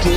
हाय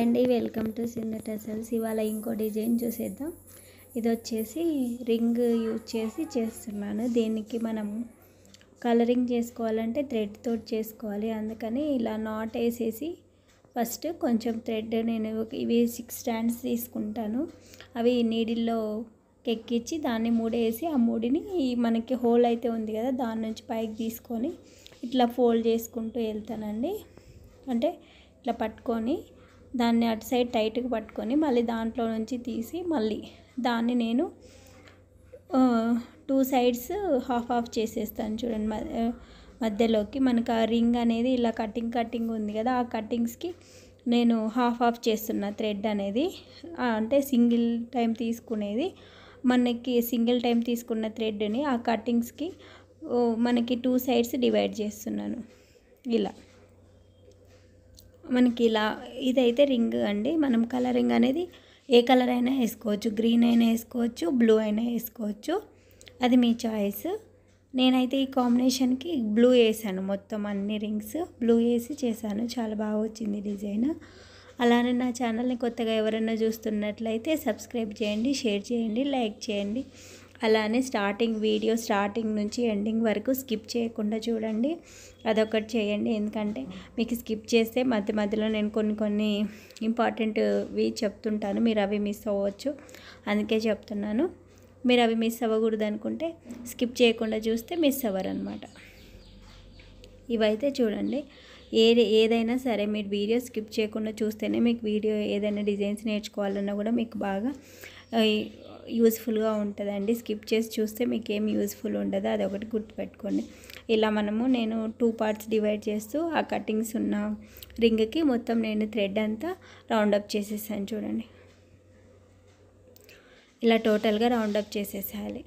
अंडी welcome to Sindhu tassels इवाला इंको डिजाइन चूसेद्दाम। इदि रिंग यूज चेसी चेस्तुन्नानु। दीनिकी मनम कलरिंग चेसुकोवाలంటే थ्रेड तोट चेसुकोवाली। अंदुकनि इला नॉट वेसेसी फस्ट कोंचेम थ्रेड नेनु इवि 6 स्ट्रांड्स तीसुकुंटानु। अवि नीडिल्लो केक्किंची दानि मूडेसी आ मूडिनि मनकी होल अयिते उंदी कदा दानि नुंची पैकी तीसुकोनि इट्ला फोल्ड चेसुकुंटू वेल्तानंडी। अंटे इट्ला पट्टुकोनि దాన్ని అటు సైడ్ టైట్‌గా పట్టుకొని మళ్ళీ దాంట్లో నుంచి తీసి మళ్ళీ దాన్ని నేను టూ సైడ్స్ హాఫ్ హాఫ్ చేసేస్తాను। చూడండి మధ్యలోకి మనకు ఆ రింగ్ అనేది ఇలా కటింగ్ ఉంది కదా, ఆ కటింగ్స్ కి నేను హాఫ్ హాఫ్ చేస్తున్నా। థ్రెడ్ అనేది అంటే సింగిల్ టైం తీసుకునేది, మనకి సింగిల్ టైం తీసుకున్న థ్రెడ్ ని ఆ కటింగ్స్ కి మనకి టూ సైడ్స్ డివైడ్ చేస్తున్నాను। ఇలా మనకి ఇలా ఇదైతే రింగ్ అండి। మనం కలరింగ్ అనేది ఏ కలర్ అయినా వేసుకోవచ్చు, గ్రీన్ అయినా వేసుకోవచ్చు, బ్లూ అయినా వేసుకోవచ్చు, అది మీ చాయిస్। నేనైతే ఈ కాంబినేషన్ కి బ్లూ వేసాను, మొత్తం అన్ని రింగ్స్ బ్లూ వేసి చేశాను। చాలా బాగా వచ్చింది డిజైన్। అలానే నా ఛానల్ ని కొత్తగా ఎవరైనా చూస్తున్నట్లయితే సబ్స్క్రైబ్ చేయండి, షేర్ చేయండి, లైక్ చేయండి। అలానే వీడియో స్టార్టింగ్ నుంచి ఎండింగ్ వరకు స్కిప్ చేయకుండా చూడండి, అదొకటి చేయండి। ఎందుకంటే మీకు స్కిప్ చేస్తే మధ్య మధ్యలో నేను కొన్ని ఇంపార్టెంట్వి చెప్తుంటాను, మీరు అవి మిస్ అవ్వచ్చు, అందుకే చెప్తున్నాను। మీరు అవి మిస్ అవ్వకూడదు అనుకుంటే స్కిప్ చేయకుండా చూస్తే మిస్ అవ్వరన్నమాట। ఇవైతే చూడండి, ఏదైనా సరే మీరు వీడియో స్కిప్ చేయకుండా చూస్తేనే మీకు వీడియో ఏదైనా డిజైన్స్ నేర్చుకోవాలన్నా కూడా మీకు బాగా యూజ్ఫుల్గా ఉంటదండి। స్కిప్ చేసి చూస్తే మీకు ఏం యూజ్ఫుల్ ఉండదు, అది ఒకటి గుర్తుపెట్టుకోండి। ఇలా మనము నేను టూ పార్ట్స్ డివైడ్ చేస్తూ ఆ కటింగ్స్ ఉన్న రింగ్కి మొత్తం నేను థ్రెడ్ అంతా రౌండ్ అప్ చేసేసాను। చూడండి ఇలా టోటల్గా రౌండ్ అప్ చేసేసాలి,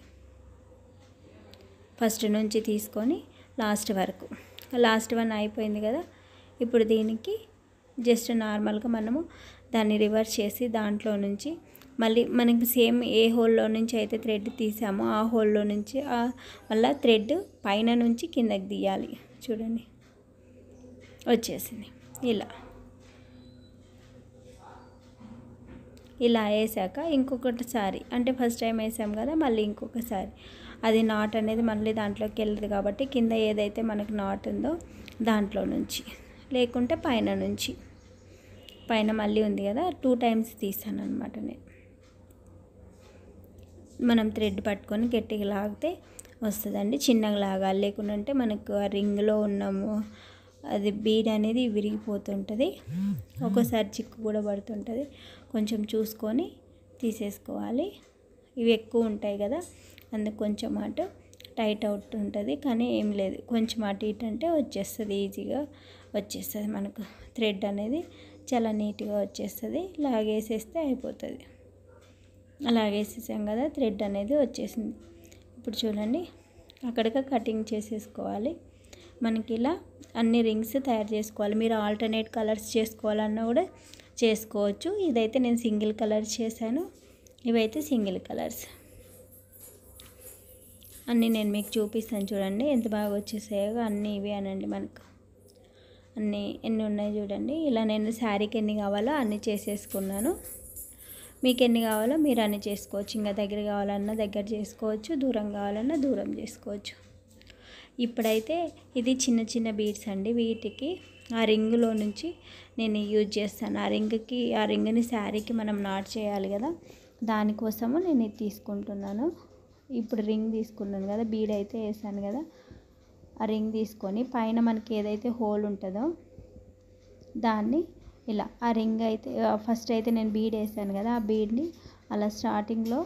ఫస్ట్ నుంచి తీసుకొని లాస్ట్ వరకు। లాస్ట్ వన్ అయిపోయింది కదా, ఇప్పుడు దీనికి జస్ట్ నార్మల్గా మనము దాన్ని రివర్స్ చేసి దాంట్లో నుంచి మళ్ళీ మనకి సేమ్ ఏ హోల్లో నుంచి అయితే థ్రెడ్ తీసామో ఆ హోల్లో నుంచి మళ్ళీ థ్రెడ్ పైన నుంచి కిందకి తీయాలి। చూడండి వచ్చేసింది। ఇలా వేసాక ఇంకొకసారి, అంటే ఫస్ట్ టైం వేసాం కదా, మళ్ళీ ఇంకొకసారి అది నాట్ అనేది మళ్ళీ దాంట్లోకి వెళ్ళదు కాబట్టి కింద ఏదైతే మనకు నాట్ ఉందో దాంట్లో నుంచి, లేకుంటే పైన నుంచి, పైన మళ్ళీ ఉంది కదా, టూ టైమ్స్ తీసాను అనమాట నేను। మనం థ్రెడ్ పట్టుకొని గట్టిగా లాగితే వస్తుందండి, చిన్నగా లాగాలి, లేకుంటే మనకు ఆ రింగ్లో ఉన్నాము అది బీడ్ అనేది విరిగిపోతుంటుంది, ఒక్కోసారి చిక్కు కూడా పడుతుంటుంది, కొంచెం చూసుకొని తీసేసుకోవాలి। ఇవి ఎక్కువ ఉంటాయి కదా, అందుకు కొంచెం అటు టైట్ అవుతుంటుంది, కానీ ఏం లేదు, కొంచెం అటు ఇటు అంటే వచ్చేస్తుంది, ఈజీగా వచ్చేస్తుంది మనకు థ్రెడ్ అనేది చాలా నీట్గా వచ్చేస్తుంది। లాగేసేస్తే అయిపోతుంది, అలాగేసేసాం కదా, థ్రెడ్ అనేది వచ్చేసింది। ఇప్పుడు చూడండి అక్కడికి కటింగ్ చేసేసుకోవాలి। మనకి ఇలా అన్ని రింగ్స్ తయారు చేసుకోవాలి, మీరు ఆల్టర్నేట్ కలర్స్ చేసుకోవాలన్నా కూడా చేసుకోవచ్చు। ఇదైతే నేను సింగిల్ కలర్స్ చేశాను, ఇవైతే సింగిల్ కలర్స్ అన్నీ నేను మీకు చూపిస్తాను। చూడండి ఎంత బాగా వచ్చేసాయో అన్నీ ఇవి అనండి, మనకు అన్నీ ఎన్ని ఉన్నాయి చూడండి। ఇలా నేను శారీకి ఎన్ని కావాలో అన్నీ చేసేసుకున్నాను, మీకు ఎన్ని కావాలో మీరు అన్నీ చేసుకోవచ్చు। ఇంకా దగ్గర కావాలన్నా దగ్గర చేసుకోవచ్చు, దూరం కావాలన్నా దూరం చేసుకోవచ్చు। ఇప్పుడైతే ఇది చిన్న బీడ్స్ అండి, వీటికి ఆ రింగ్లో నుంచి నేను యూజ్ చేస్తాను। ఆ రింగ్ని శారీకి మనం నాట్ చేయాలి కదా, దానికోసము నేను ఇది తీసుకుంటున్నాను। ఇప్పుడు రింగ్ తీసుకున్నాను కదా, బీడ్ అయితే వేసాను కదా, ఆ రింగ్ తీసుకొని పైన మనకి ఏదైతే హోల్ ఉంటుందో దాన్ని ఇలా ఆ రింగ్ అయితే ఫస్ట్ అయితే నేను బీడ్ వేసాను కదా, ఆ బీడ్ని అలా స్టార్టింగ్లో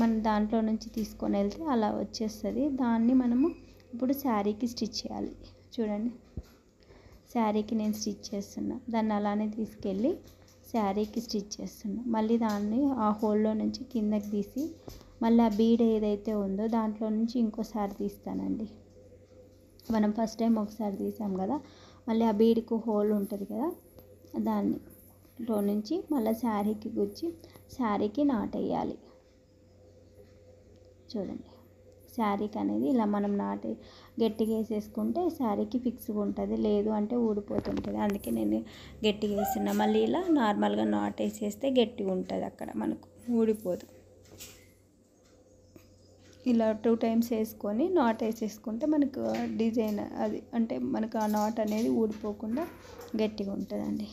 మనం దాంట్లో నుంచి తీసుకొని వెళ్తే అలా వచ్చేస్తుంది। దాన్ని మనము ఇప్పుడు శారీకి స్టిచ్ చేయాలి। చూడండి శారీకి నేను స్టిచ్ చేస్తున్నా, దాన్ని అలానే తీసుకెళ్ళి శారీకి స్టిచ్ చేస్తున్నా, మళ్ళీ దాన్ని ఆ హోల్లో నుంచి కిందకి తీసి మళ్ళీ ఆ బీడ్ ఏదైతే ఉందో దాంట్లో నుంచి ఇంకోసారి తీస్తానండి। మనం ఫస్ట్ టైం ఒకసారి తీసాం కదా, మళ్ళీ ఆ బీడ్కు హోల్ ఉంటుంది కదా, దానిలో నుంచి మళ్ళీ శారీకి గుచ్చి శారీకి నాట్ వేయాలి। చూడండి శారీకి అనేది ఇలా మనం నాటి గట్టిగా వేసేసుకుంటే శారీకి ఫిక్స్గా ఉంటుంది, లేదు అంటే ఊడిపోతుంటుంది. అందుకే నేను గట్టిగా వేస్తున్నా. మళ్ళీ ఇలా నార్మల్గా నాట్ వేసేస్తే గట్టిగా ఉంటుంది, అక్కడ మనకు ఊడిపోదు. ఇలా 2 times వేసుకొని నాట్ వేసేసుకుంటే మనకు డిజైన్ అది అంటే మనకు ఆ నాట్ అనేది ఊడిపోకుండా గట్టిగా ఉంటుందండి.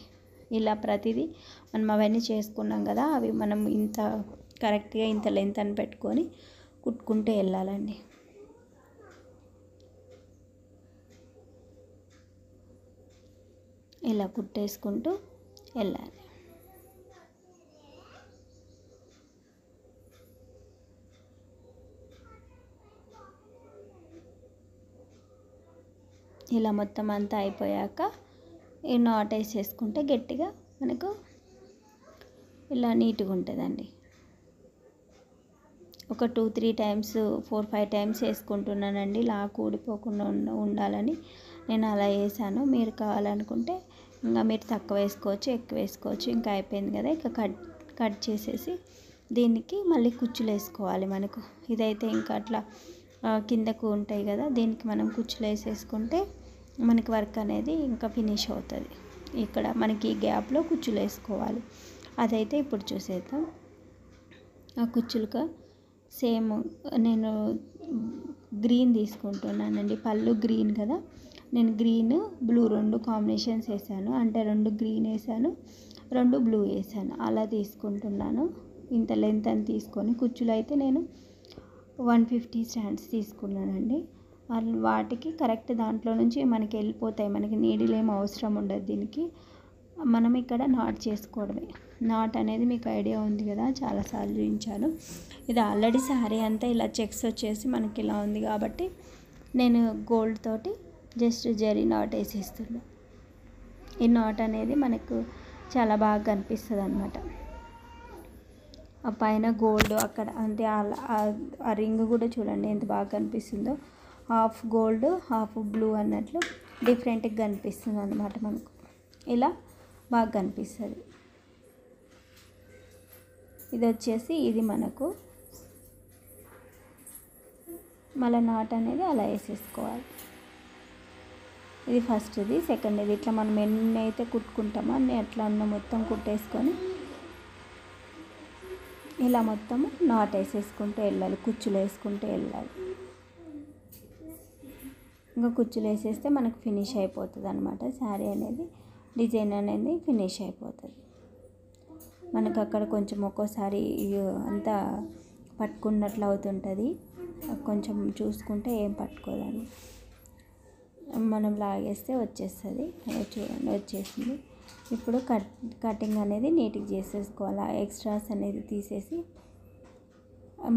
ఇలా ప్రతిదీ మనం అవన్నీ చేసుకున్నాం కదా, అవి మనం ఇంత కరెక్ట్గా ఇంత లెంత్ అని పెట్టుకొని కుట్టుకుంటూ వెళ్ళాలండి. ఇలా కుట్టేసుకుంటూ వెళ్ళాలి. ఇలా మొత్తం అంతా అయిపోయాక ఈ నాట్ వేసేసుకుంటే గట్టిగా మనకు ఇలా నీట్గా ఉంటుందండి. ఒక 2-3 times 4-5 times వేసుకుంటున్నానండి. ఇలా కూడిపోకుండా ఉండాలని నేను అలా వేసాను. మీరు కావాలనుకుంటే ఇంకా మీరు తక్కువ వేసుకోవచ్చు, ఎక్కువ వేసుకోవచ్చు. ఇంకా అయిపోయింది కదా, ఇంకా కట్ చేసేసి దీనికి మళ్ళీ కుచ్చులు వేసుకోవాలి. మనకు ఇదైతే ఇంకా అట్లా కిందకు ఉంటాయి కదా, దీనికి మనం కుచ్చులు వేసేసుకుంటే మనకి వర్క్ అనేది ఇంకా ఫినిష్ అవుతుంది. ఇక్కడ మనకి ఈ గ్యాప్లో కుచ్చులు వేసుకోవాలి, అదైతే ఇప్పుడు చూసేద్దాం. ఆ కుచ్చులుగా సేమ్ నేను గ్రీన్ తీసుకుంటున్నానండి. పళ్ళు గ్రీన్ కదా, నేను గ్రీన్ బ్లూ 2 combinations వేసాను. అంటే 2 green వేసాను, 2 blue వేసాను, అలా తీసుకుంటున్నాను. ఇంత లెంత్ అని తీసుకొని కుచ్చులు అయితే నేను 150 strands తీసుకున్నానండి. వాటికి కరెక్ట్ దాంట్లో నుంచి మనకి వెళ్ళిపోతాయి, మనకి నీడిల్ ఏం అవసరం ఉండదు. దీనికి మనం ఇక్కడ నాట్ చేసుకోవడమే. నాట్ అనేది మీకు ఐడియా ఉంది కదా, చాలాసార్లు చూపించాను. ఇది ఆల్రెడీ శారీ అంతా ఇలా చెక్స్ వచ్చేసి మనకి ఇలా ఉంది కాబట్టి నేను గోల్డ్ తోటి జస్ట్ జరీ నాట్ వేసేస్తున్నా. ఈ నాట్ అనేది మనకు చాలా బాగా కనిపిస్తుంది అనమాట. ఆ పైన గోల్డ్ అక్కడ అంతే. ఆ రింగ్ కూడా చూడండి ఎంత బాగా కనిపిస్తుందో. హాఫ్ గోల్డ్ హాఫ్ బ్లూ అన్నట్లు డిఫరెంట్గా కనిపిస్తుంది అన్నమాట. మనకు ఇలా బాగా కనిపిస్తుంది. ఇది వచ్చేసి ఇది మనకు మళ్ళీ నాట్ అనేది అలా వేసేసుకోవాలి. ఇది ఫస్ట్ది, సెకండ్ది. ఇట్లా మనం ఎన్ని అయితే కుట్టుకుంటామో అన్నీ అట్లా అన్న మొత్తం కుట్టేసుకొని ఇలా మొత్తము నాట్ వేసేసుకుంటూ వెళ్ళాలి, కుచ్చులు వేసుకుంటూ వెళ్ళాలి. ఇంకా కుచ్చులు వేసేస్తే మనకు ఫినిష్ అయిపోతుంది అనమాట. శారీ అనేది డిజైన్ అనేది ఫినిష్ అయిపోతుంది. మనకు అక్కడ కొంచెం ఒక్కోసారి అంతా పట్టుకున్నట్లు అవుతుంటుంది, కొంచెం చూసుకుంటే ఏం పట్టుకోదండి. మనం లాగేస్తే వచ్చేస్తుంది. చూడండి వచ్చేసింది. ఇప్పుడు కటింగ్ అనేది నీట్గా చేసేసుకోవాలి. ఎక్స్ట్రాస్ అనేది తీసేసి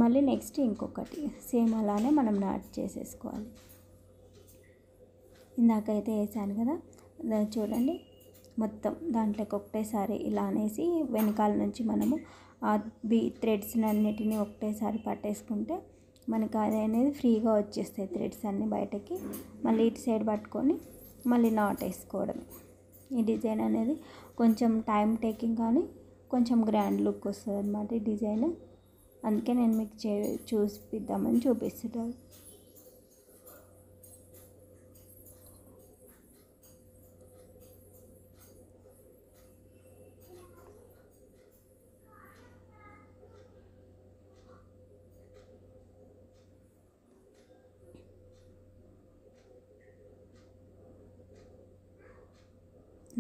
మళ్ళీ నెక్స్ట్ ఇంకొకటి సేమ్ అలానే మనం నాట్ చేసేసుకోవాలి. ఇందాకైతే వేసాను కదా, చూడండి మొత్తం దాంట్లోకి ఒకటేసారి ఇలా అనేసి వెనకాల నుంచి మనము ఆ థ్రెడ్స్ అన్నిటిని ఒకటేసారి పట్టేసుకుంటే మనకు అది అనేది ఫ్రీగా వచ్చేస్తాయి. థ్రెడ్స్ అన్నీ బయటకి మళ్ళీ ఇటు సైడ్ పట్టుకొని మళ్ళీ నాట్ వేసుకోవడం. ఈ డిజైన్ అనేది కొంచెం టైం టేకింగ్ కానీ కొంచెం గ్రాండ్ లుక్ వస్తుంది అన్నమాట ఈ డిజైన్. అందుకే నేను మీకు చూపిద్దామని చూపిస్తున్నాను.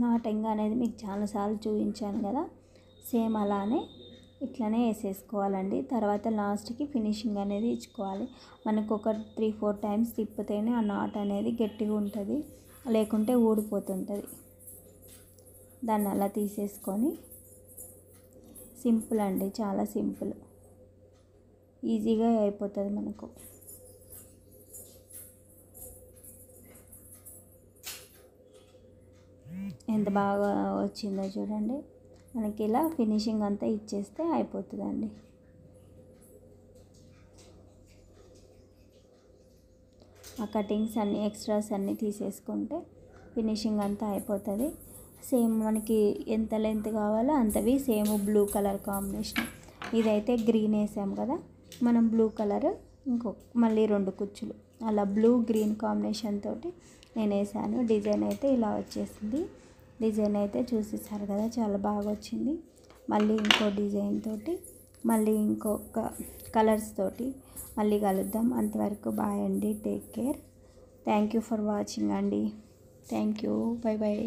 నాటింగ్ అనేది మీకు చాలాసార్లు చూపించాను కదా, సేమ్ అలానే ఇట్లనే వేసేసుకోవాలండి. తర్వాత లాస్ట్కి ఫినిషింగ్ అనేది ఇచ్చుకోవాలి. మనకు ఒక 3-4 times తిప్పితేనే ఆ నాట్ అనేది గట్టిగా ఉంటుంది, లేకుంటే ఊడిపోతుంటుంది. దాన్ని అలా తీసేసుకొని సింపుల్ అండి, చాలా సింపుల్, ఈజీగా అయిపోతుంది మనకు. ఎంత బాగా వచ్చిందో చూడండి. మనకి ఇలా ఫినిషింగ్ అంతా ఇచ్చేస్తే అయిపోతుందండి. ఆ కటింగ్స్ అన్నీ ఎక్స్ట్రాస్ అన్నీ తీసేసుకుంటే ఫినిషింగ్ అంతా అయిపోతుంది. సేమ్ మనకి ఎంత లెంత్ కావాలో అంతవి సేమ్ బ్లూ కలర్ కాంబినేషన్. ఇదైతే గ్రీన్ వేసాం కదా, మనం బ్లూ కలర్ ఇంకో మళ్ళీ 2 కుచ్చులు అలా బ్లూ గ్రీన్ కాంబినేషన్ తోటి నేను వేసాను. డిజైన్ అయితే ఇలా వచ్చేసింది. డిజైన్ అయితే చూసేసారు కదా, చాలా బాగా వచ్చింది. మళ్ళీ ఇంకో డిజైన్ తోటి మళ్ళీ ఇంకొక కలర్స్ తోటి మళ్ళీ కలుద్దాం. అంతవరకు బాయ్ అండి, take care, thank you for watching అండి, థ్యాంక్ యూ, బై బాయ్.